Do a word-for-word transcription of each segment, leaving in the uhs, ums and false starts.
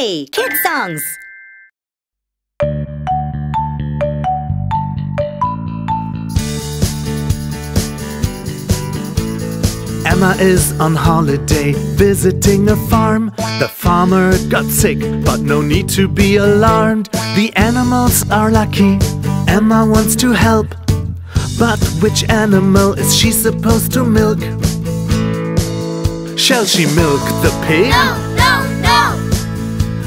Yay! Kid songs! Emma is on holiday, visiting a farm. The farmer got sick, but no need to be alarmed. The animals are lucky, Emma wants to help. But which animal is she supposed to milk? Shall she milk the pig? No, no, no!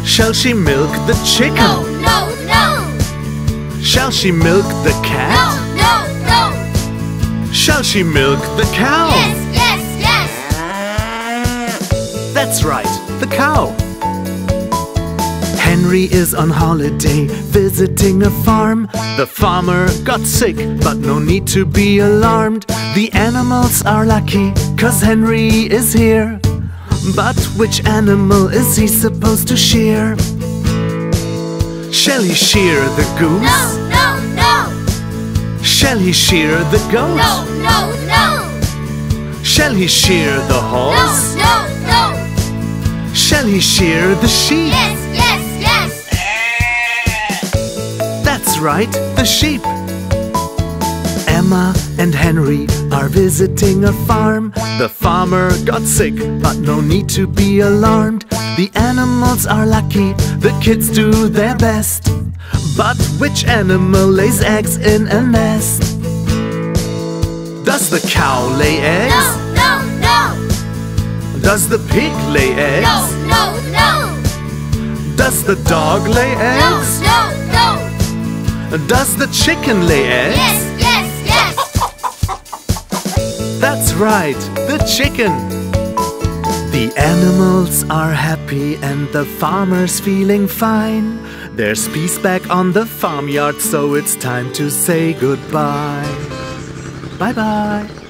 Shall she milk the chicken? No, no, no! Shall she milk the cat? No, no, no! Shall she milk the cow? Yes! That's right, the cow! Henry is on holiday, visiting a farm. The farmer got sick, but no need to be alarmed. The animals are lucky, 'cause Henry is here. But which animal is he supposed to shear? Shall he shear the goose? No, no, no! Shall he shear the goat? No, no, no! Shall he shear the horse? No, no, no! Shall he shear the sheep? Yes, yes, yes! That's right, the sheep! Emma and Henry are visiting a farm. The farmer got sick, but no need to be alarmed. The animals are lucky, the kids do their best. But which animal lays eggs in a nest? Does the cow lay eggs? No! Does the pig lay eggs? No, no, no! Does the dog lay eggs? No, no, no! Does the chicken lay eggs? Yes, yes, yes! That's right, the chicken! The animals are happy and the farmer's feeling fine. There's peace back on the farmyard, so it's time to say goodbye. Bye-bye!